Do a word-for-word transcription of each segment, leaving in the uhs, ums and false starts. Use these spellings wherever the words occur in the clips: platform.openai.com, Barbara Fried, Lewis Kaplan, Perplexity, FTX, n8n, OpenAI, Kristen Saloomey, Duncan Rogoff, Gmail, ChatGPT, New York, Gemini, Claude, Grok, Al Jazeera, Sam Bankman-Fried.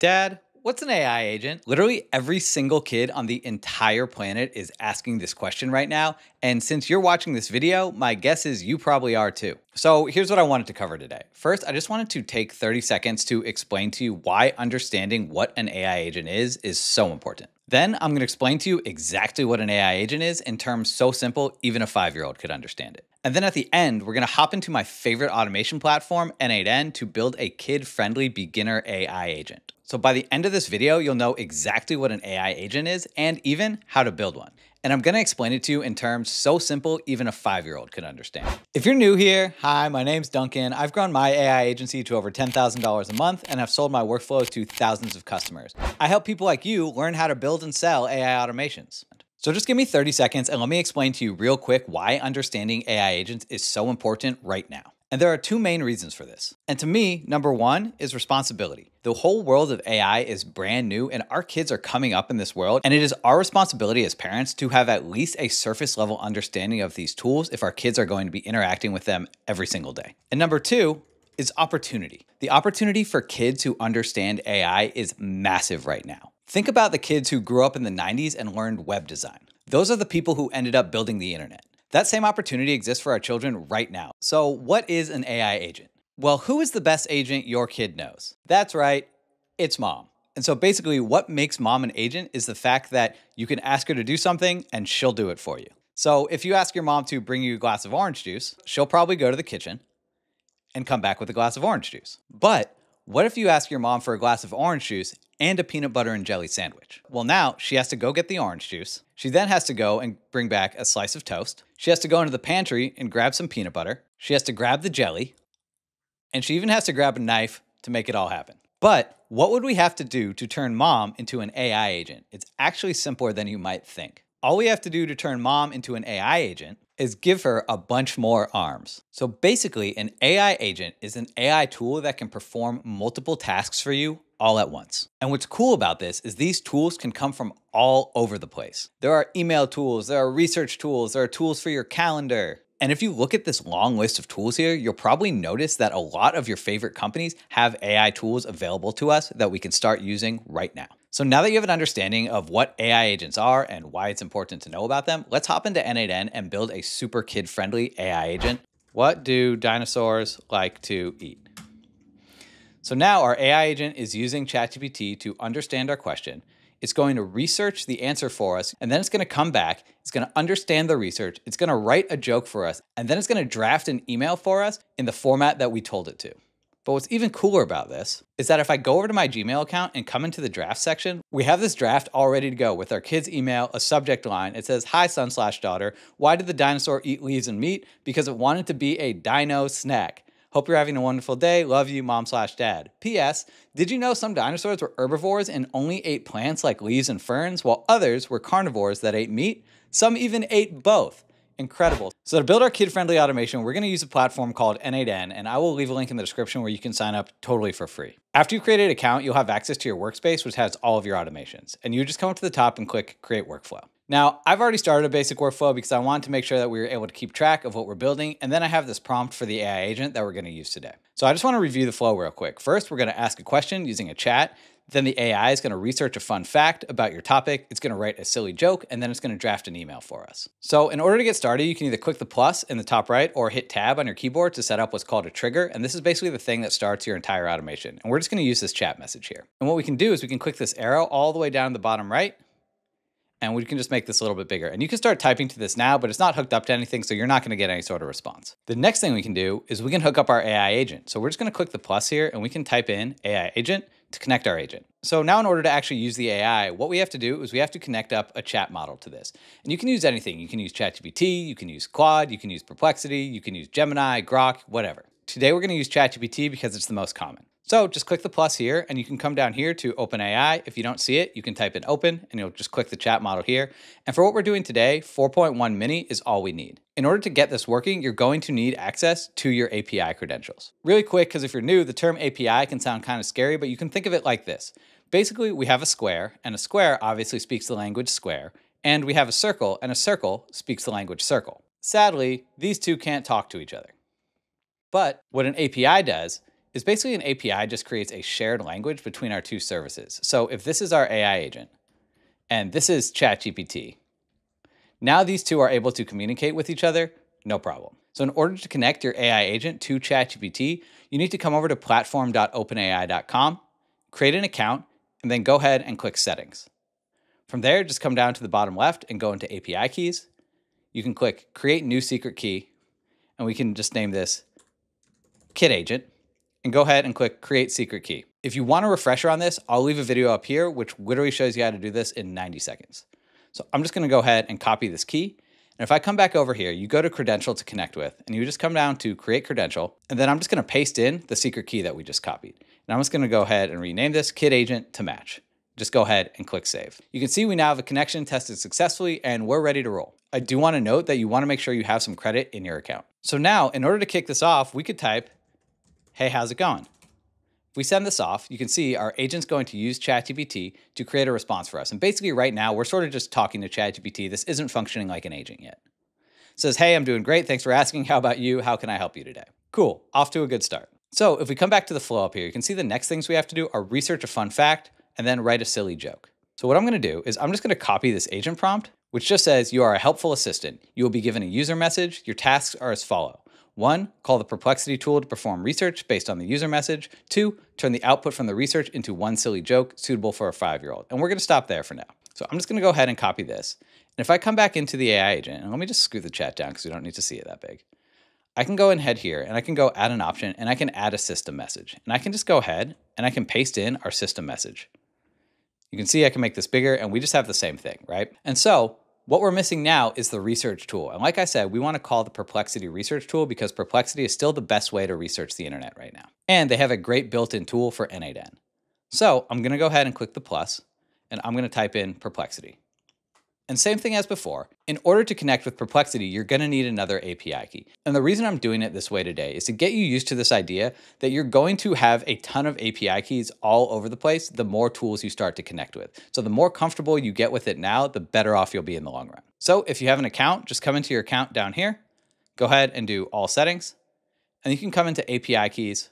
Dad, what's an A I agent? Literally every single kid on the entire planet is asking this question right now. And since you're watching this video, my guess is you probably are too. So here's what I wanted to cover today. First, I just wanted to take thirty seconds to explain to you why understanding what an A I agent is is so important. Then I'm gonna explain to you exactly what an A I agent is in terms so simple, even a five-year-old could understand it. And then at the end, we're gonna hop into my favorite automation platform, N eight N, to build a kid-friendly beginner A I agent. So by the end of this video, you'll know exactly what an A I agent is and even how to build one. And I'm gonna explain it to you in terms so simple, even a five-year-old could understand. If you're new here, hi, my name's Duncan. I've grown my A I agency to over ten thousand dollars a month and I've sold my workflows to thousands of customers. I help people like you learn how to build and sell A I automations. So just give me thirty seconds and let me explain to you real quick why understanding A I agents is so important right now. And there are two main reasons for this. And to me, number one is responsibility. The whole world of A I is brand new and our kids are coming up in this world. And it is our responsibility as parents to have at least a surface level understanding of these tools if our kids are going to be interacting with them every single day. And number two is opportunity. The opportunity for kids who understand A I is massive right now. Think about the kids who grew up in the nineties and learned web design. Those are the people who ended up building the internet. That same opportunity exists for our children right now. So what is an A I agent? Well, who is the best agent your kid knows? That's right, it's mom. And so basically what makes mom an agent is the fact that you can ask her to do something and she'll do it for you. So if you ask your mom to bring you a glass of orange juice, she'll probably go to the kitchen and come back with a glass of orange juice. But what if you ask your mom for a glass of orange juice and a peanut butter and jelly sandwich? Well, now she has to go get the orange juice. She then has to go and bring back a slice of toast. She has to go into the pantry and grab some peanut butter. She has to grab the jelly. And she even has to grab a knife to make it all happen. But what would we have to do to turn mom into an A I agent? It's actually simpler than you might think. All we have to do to turn mom into an A I agent is give her a bunch more arms. So basically, an A I agent is an A I tool that can perform multiple tasks for you all at once. And what's cool about this is these tools can come from all over the place. There are email tools, there are research tools, there are tools for your calendar. And if you look at this long list of tools here, you'll probably notice that a lot of your favorite companies have A I tools available to us that we can start using right now. So now that you have an understanding of what A I agents are and why it's important to know about them, let's hop into N eight N and build a super kid-friendly A I agent. What do dinosaurs like to eat? So now our A I agent is using ChatGPT to understand our question. It's going to research the answer for us, and then it's gonna come back, it's gonna understand the research, it's gonna write a joke for us, and then it's gonna draft an email for us in the format that we told it to. But what's even cooler about this is that if I go over to my Gmail account and come into the draft section, we have this draft all ready to go with our kid's email, a subject line. It says, hi son slash daughter, why did the dinosaur eat leaves and meat? Because it wanted to be a dino snack. Hope you're having a wonderful day. Love you, mom slash dad. P S. Did you know some dinosaurs were herbivores and only ate plants like leaves and ferns, while others were carnivores that ate meat? Some even ate both. Incredible. So to build our kid-friendly automation, we're gonna use a platform called N eight N, and I will leave a link in the description where you can sign up totally for free. After you create an account, you'll have access to your workspace, which has all of your automations. And you just come up to the top and click Create Workflow. Now, I've already started a basic workflow because I wanted to make sure that we were able to keep track of what we're building. And then I have this prompt for the A I agent that we're gonna use today. So I just wanna review the flow real quick. First, we're gonna ask a question using a chat. Then the A I is gonna research a fun fact about your topic. It's gonna write a silly joke, and then it's gonna draft an email for us. So in order to get started, you can either click the plus in the top right or hit tab on your keyboard to set up what's called a trigger. And this is basically the thing that starts your entire automation. And we're just gonna use this chat message here. And what we can do is we can click this arrow all the way down to the bottom right, and we can just make this a little bit bigger. And you can start typing to this now, but it's not hooked up to anything, so you're not gonna get any sort of response. The next thing we can do is we can hook up our A I agent. So we're just gonna click the plus here, and we can type in A I agent to connect our agent. So now in order to actually use the A I, what we have to do is we have to connect up a chat model to this. And you can use anything. You can use ChatGPT, you can use Claude, you can use Perplexity, you can use Gemini, Grok, whatever. Today we're gonna use ChatGPT because it's the most common. So just click the plus here, and you can come down here to OpenAI. If you don't see it, you can type in open, and you'll just click the chat model here. And for what we're doing today, four point one mini is all we need. In order to get this working, you're going to need access to your A P I credentials. Really quick, because if you're new, the term A P I can sound kind of scary, but you can think of it like this. Basically, we have a square, and a square obviously speaks the language square, and we have a circle, and a circle speaks the language circle. Sadly, these two can't talk to each other. But what an A P I does is basically an A P I just creates a shared language between our two services. So if this is our A I agent and this is ChatGPT, now these two are able to communicate with each other, no problem. So in order to connect your A I agent to ChatGPT, you need to come over to platform dot open A I dot com, create an account, and then go ahead and click Settings. From there, just come down to the bottom left and go into A P I keys. You can click Create New Secret Key, and we can just name this Kit Agent, and go ahead and click Create Secret Key. If you want a refresher on this, I'll leave a video up here, which literally shows you how to do this in ninety seconds. So I'm just gonna go ahead and copy this key. And if I come back over here, you go to Credential to connect with, and you just come down to Create Credential, and then I'm just gonna paste in the secret key that we just copied. And I'm just gonna go ahead and rename this Kit Agent to Match. Just go ahead and click Save. You can see we now have a connection tested successfully, and we're ready to roll. I do wanna note that you wanna make sure you have some credit in your account. So now, in order to kick this off, we could type, "Hey, how's it going?" If we send this off, you can see our agent's going to use ChatGPT to create a response for us. And basically right now, we're sort of just talking to ChatGPT. This isn't functioning like an agent yet. It says, "Hey, I'm doing great. Thanks for asking. How about you? How can I help you today?" Cool, off to a good start. So if we come back to the flow up here, you can see the next things we have to do are research a fun fact and then write a silly joke. So what I'm gonna do is I'm just gonna copy this agent prompt, which just says, "You are a helpful assistant. You will be given a user message. Your tasks are as follow. One, call the Perplexity tool to perform research based on the user message. Two, turn the output from the research into one silly joke suitable for a five-year-old. And we're gonna stop there for now. So I'm just gonna go ahead and copy this. And if I come back into the A I agent, and let me just scoot the chat down because we don't need to see it that big. I can go and head here and I can go add an option and I can add a system message. And I can just go ahead and I can paste in our system message. You can see I can make this bigger and we just have the same thing, right? And so, what we're missing now is the research tool. And like I said, we want to call the Perplexity research tool because Perplexity is still the best way to research the internet right now. And they have a great built-in tool for N eight N. So I'm going to go ahead and click the plus and I'm going to type in Perplexity. And same thing as before, in order to connect with Perplexity, you're going to need another A P I key. And the reason I'm doing it this way today is to get you used to this idea that you're going to have a ton of A P I keys all over the place the more tools you start to connect with. So the more comfortable you get with it now, the better off you'll be in the long run. So if you have an account, just come into your account down here, go ahead and do all settings, and you can come into A P I keys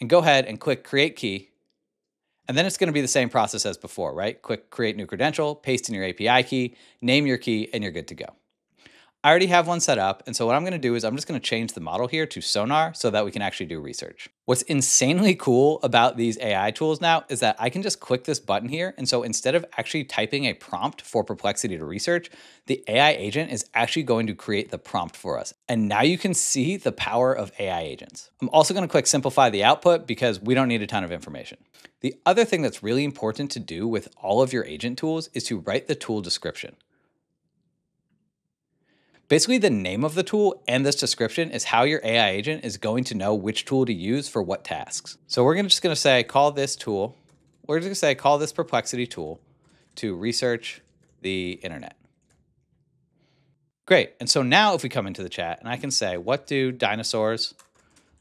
and go ahead and click Create Key. And then it's going to be the same process as before, right? Click Create New Credential, paste in your A P I key, name your key, and you're good to go. I already have one set up, and so what I'm going to do is I'm just going to change the model here to Sonar so that we can actually do research. What's insanely cool about these A I tools now is that I can just click this button here, and so instead of actually typing a prompt for Perplexity to research, the A I agent is actually going to create the prompt for us. And now you can see the power of A I agents. I'm also going to click Simplify the output because we don't need a ton of information. The other thing that's really important to do with all of your agent tools is to write the tool description. Basically, the name of the tool and this description is how your A I agent is going to know which tool to use for what tasks. So we're gonna, just gonna say, call this tool, we're just gonna say, call this Perplexity tool to research the internet. Great, and so now if we come into the chat and I can say, what do dinosaurs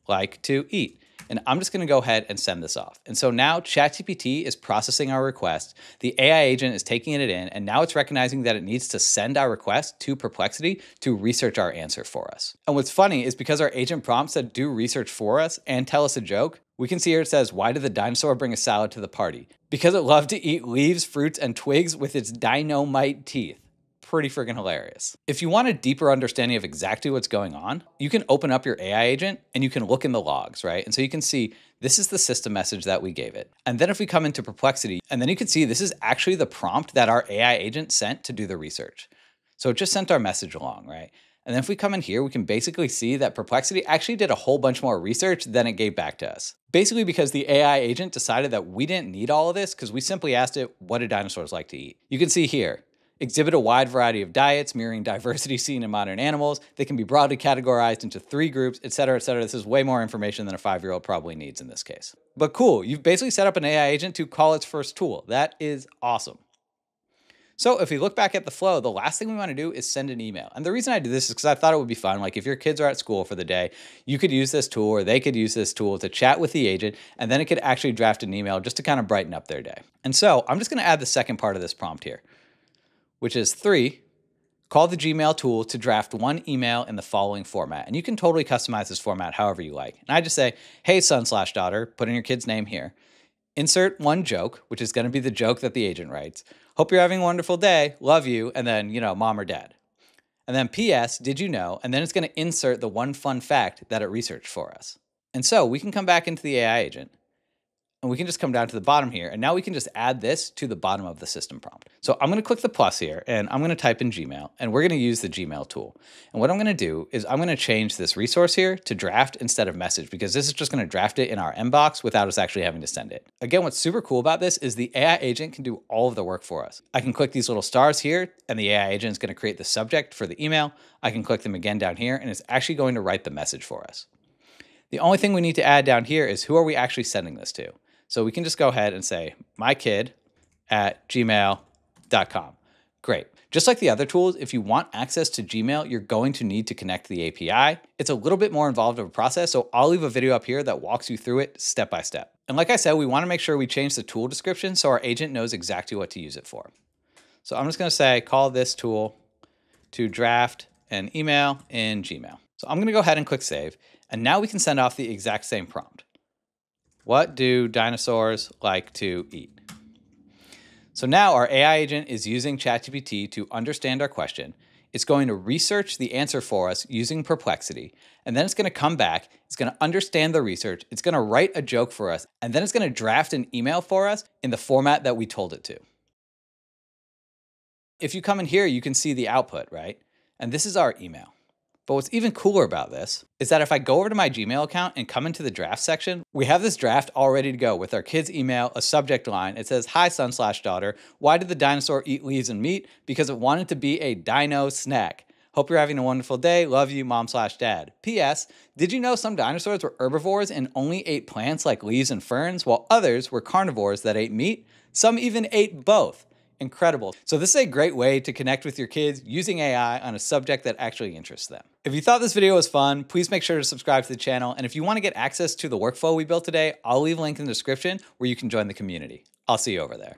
like to eat? And I'm just gonna go ahead and send this off. And so now ChatGPT is processing our request. The A I agent is taking it in, and now it's recognizing that it needs to send our request to Perplexity to research our answer for us. And what's funny is because our agent prompts that do research for us and tell us a joke, we can see here it says, why did the dinosaur bring a salad to the party? Because it loved to eat leaves, fruits, and twigs with its dynamite teeth. Pretty freaking hilarious. If you want a deeper understanding of exactly what's going on, you can open up your A I agent and you can look in the logs, right? And so you can see this is the system message that we gave it. And then if we come into Perplexity, and then you can see this is actually the prompt that our A I agent sent to do the research. So it just sent our message along, right? And then if we come in here, we can basically see that Perplexity actually did a whole bunch more research than it gave back to us. Basically because the A I agent decided that we didn't need all of this because we simply asked it, what do dinosaurs like to eat? You can see here, exhibit a wide variety of diets, mirroring diversity seen in modern animals. They can be broadly categorized into three groups, et cetera, et cetera. This is way more information than a five-year-old probably needs in this case. But cool, you've basically set up an A I agent to call its first tool. That is awesome. So if we look back at the flow, the last thing we want to do is send an email. And the reason I do this is because I thought it would be fun. Like if your kids are at school for the day, you could use this tool or they could use this tool to chat with the agent, and then it could actually draft an email just to kind of brighten up their day. And so I'm just going to add the second part of this prompt here, which is three, Call the Gmail tool to draft one email in the following format. And you can totally customize this format however you like. And I just say, hey, son slash daughter, put in your kid's name here. Insert one joke, which is going to be the joke that the agent writes. Hope you're having a wonderful day. Love you. And then, you know, mom or dad. And then P S, did you know? And then it's going to insert the one fun fact that it researched for us. And so we can come back into the A I agent and we can just come down to the bottom here. And now we can just add this to the bottom of the system prompt. So I'm going to click the plus here and I'm going to type in Gmail and we're going to use the Gmail tool. And what I'm going to do is I'm going to change this resource here to draft instead of message, because this is just going to draft it in our inbox without us actually having to send it. Again, what's super cool about this is the A I agent can do all of the work for us. I can click these little stars here and the A I agent is going to create the subject for the email. I can click them again down here and it's actually going to write the message for us. The only thing we need to add down here is who are we actually sending this to? So we can just go ahead and say my kid at gmail dot com. Great. Just like the other tools, if you want access to Gmail, you're going to need to connect the A P I. It's a little bit more involved of a process, so I'll leave a video up here that walks you through it step by step. And like I said, we want to make sure we change the tool description so our agent knows exactly what to use it for. So I'm just going to say, call this tool to draft an email in Gmail. So I'm going to go ahead and click save. And now we can send off the exact same prompt. What do dinosaurs like to eat? So now our A I agent is using ChatGPT to understand our question. It's going to research the answer for us using Perplexity, and then it's going to come back. It's going to understand the research. It's going to write a joke for us, and then it's going to draft an email for us in the format that we told it to. If you come in here, you can see the output, right? And this is our email. But what's even cooler about this is that if I go over to my Gmail account and come into the draft section, we have this draft all ready to go with our kid's email, a subject line. It says, hi, son slash daughter. Why did the dinosaur eat leaves and meat? Because it wanted to be a dino snack. Hope you're having a wonderful day. Love you, mom slash dad. P S. Did you know some dinosaurs were herbivores and only ate plants like leaves and ferns, while others were carnivores that ate meat? Some even ate both. Incredible. So this is a great way to connect with your kids using A I on a subject that actually interests them. If you thought this video was fun, please make sure to subscribe to the channel. And if you want to get access to the workflow we built today, I'll leave a link in the description where you can join the community. I'll see you over there.